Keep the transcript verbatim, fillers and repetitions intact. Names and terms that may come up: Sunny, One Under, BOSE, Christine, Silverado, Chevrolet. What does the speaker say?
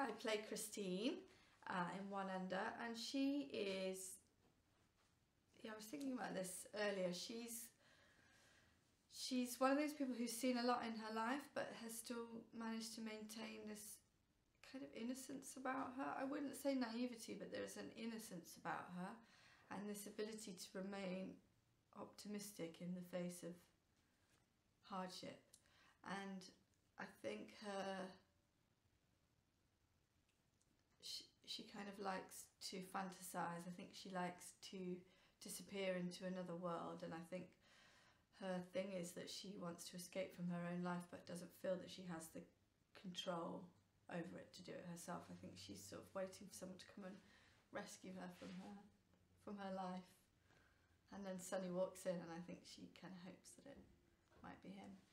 I play Christine uh, in One Under, and she is, yeah, I was thinking about this earlier, she's she's one of those people who's seen a lot in her life but has still managed to maintain this kind of innocence about her. I wouldn't say naivety, but there's an innocence about her and this ability to remain optimistic in the face of hardship. And I think her she, she kind of likes to fantasize. I think she likes to disappear into another world, and I think her thing is that she wants to escape from her own life but doesn't feel that she has the control over it to do it herself. I think she's sort of waiting for someone to come and rescue her from her from her life. And then Sunny walks in, and I think she kind of hopes that it might be him.